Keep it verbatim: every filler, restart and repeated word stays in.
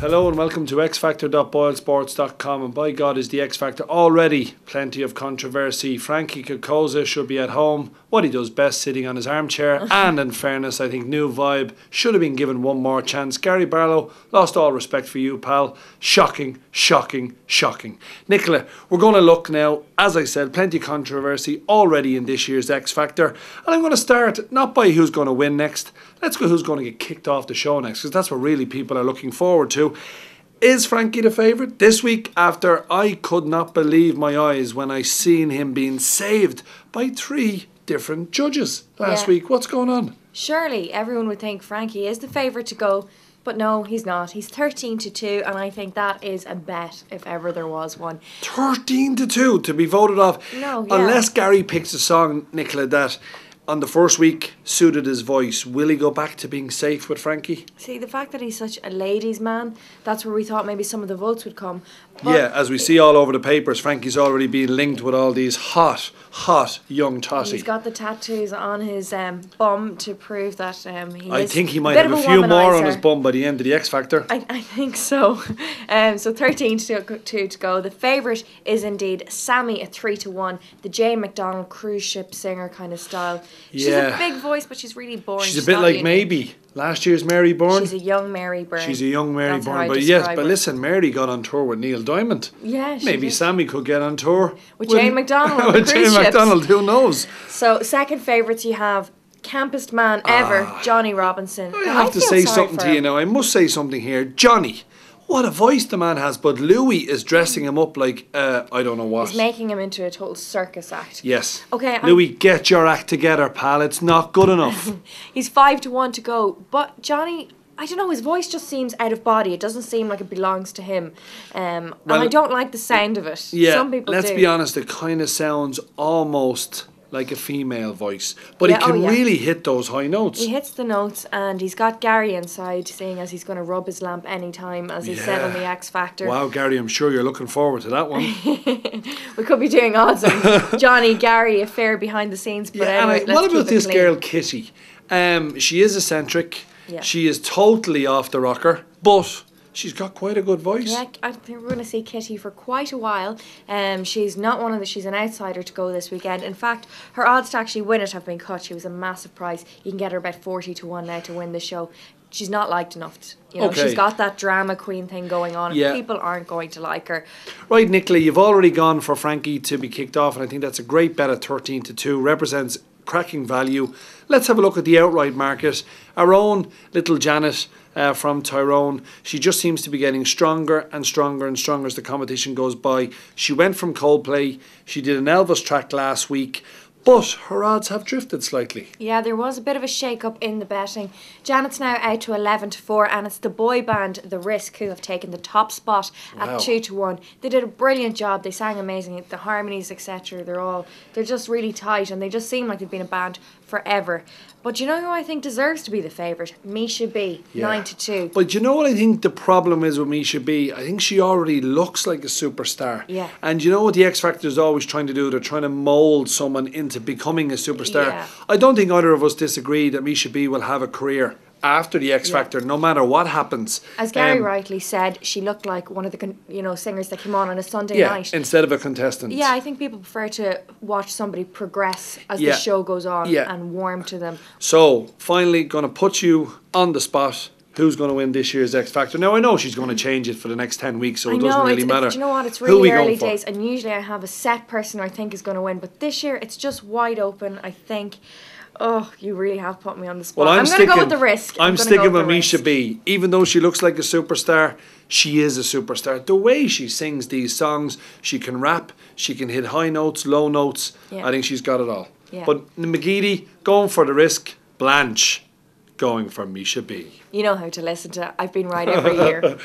Hello and welcome to x factor dot boyle sports dot com, and by God is the X Factor already plenty of controversy. Frankie Cucozza should be at home, what he does best, sitting on his armchair, and in fairness I think New Vibe should have been given one more chance. Gary Barlow, lost all respect for you, pal. Shocking, shocking, shocking. Nicola, we're going to look now, as I said, plenty of controversy already in this year's X Factor, and I'm going to start not by who's going to win next, let's go who's going to get kicked off the show next, because that's what really people are looking forward to. Is Frankie the favourite this week? After I could not believe my eyes when I seen him being saved by three different judges last yeah. week. What's going on? Surely everyone would think Frankie is the favourite to go, but no, he's not. He's thirteen to two, and I think that is a bet if ever there was one. thirteen to two to be voted off. No, yeah. Unless Gary picks a song, Nicola, that on the first week suited his voice. Will he go back to being safe with Frankie? See, the fact that he's such a ladies' man, that's where we thought maybe some of the votes would come. But yeah, as we see all over the papers, Frankie's already being linked with all these hot, hot young totty. He's got the tattoos on his um, bum to prove that um, he I is think he might have a, a few more on his bum by the end of the X Factor. I, I think so. Um, so thirteen to two to go. The favourite is indeed Sammy at three to one, the Jane McDonald cruise ship singer kind of style. She's yeah. a big voice, but she's really boring. She's, she's a bit like unique. Maybe last year's Mary Byrne. She's a young Mary Byrne. She's a young Mary That's Byrne. But yes, but listen, Mary got on tour with Neil Diamond. Yeah, she Maybe did. Sammy could get on tour with, with Jane McDonald. with Jane ships. McDonald, who knows? So, second favourites you have. Campest man ever, ah, Johnny Robinson. I have I to say something to you now. I must say something here. Johnny. What a voice the man has, but Louis is dressing him up like, uh, I don't know what. He's making him into a total circus act. Yes. Okay. Louis, I'm... get your act together, pal. It's not good enough. He's five to one to go, but Johnny, I don't know, his voice just seems out of body. It doesn't seem like it belongs to him. Um, well, and I don't like the sound of it. Yeah, Some people let's do. be honest, it kind of sounds almost like a female voice, but yeah, he can oh yeah. really hit those high notes. He hits the notes, and he's got Gary inside, seeing as he's going to rub his lamp anytime, as he yeah. said on the X Factor. Wow, Gary, I'm sure you're looking forward to that one. We could be doing odds on Johnny, Gary, affair behind the scenes. But yeah, anyway, and I, what about this clean. girl, Kitty? Um, she is eccentric. Yeah. She is totally off the rocker, but she's got quite a good voice. Yeah, I think we're going to see Kitty for quite a while. Um, she's not one of the, she's an outsider to go this weekend. In fact, her odds to actually win it have been cut. She was a massive price. You can get her about forty to one now to win the show. She's not liked enough. You know, okay. She's got that drama queen thing going on. Yeah. People aren't going to like her. Right, Nicola, you've already gone for Frankie to be kicked off, and I think that's a great bet at thirteen to two. Represents cracking value. Let's have a look at the outright market. Our own little Janet uh, from Tyrone, she just seems to be getting stronger and stronger and stronger as the competition goes by. She went from Coldplay, she did an Elvis track last week, but her odds have drifted slightly. Yeah, there was a bit of a shake-up in the betting. Janet's now out to eleven to four, and it's the boy band The Risk who have taken the top spot wow. at two to one. They did a brilliant job. They sang amazing. The harmonies, et cetera. They're all, they're just really tight, and they just seem like they've been a band forever. But you know who I think deserves to be the favourite? Misha B, yeah. nine to two. But you know what I think the problem is with Misha B? I think she already looks like a superstar. Yeah. And you know what the X Factor is always trying to do? They're trying to mould someone into becoming a superstar. Yeah. I don't think either of us disagree that Misha B will have a career after the X Factor, yeah. no matter what happens. As Gary um, rightly said, she looked like one of the con you know singers that came on on a Sunday yeah, night instead of a contestant. Yeah, I think people prefer to watch somebody progress as yeah. the show goes on yeah. and warm to them. So finally, going to put you on the spot. Who's going to win this year's X Factor? Now, I know she's going to change it for the next ten weeks, so I it doesn't know, really it's, matter. It's, do you know what? It's really early days, and usually I have a set person I think is going to win, but this year it's just wide open, I think. Oh, you really have put me on the spot. Well, I'm, I'm going to go with The Risk. I'm, I'm sticking with, with Misha B. Even though she looks like a superstar, she is a superstar. The way she sings these songs, she can rap, she can hit high notes, low notes. Yeah. I think she's got it all. Yeah. But McGeady going for The Risk, Blanche going for Misha B. You know how to listen to I've Been Right Every Year.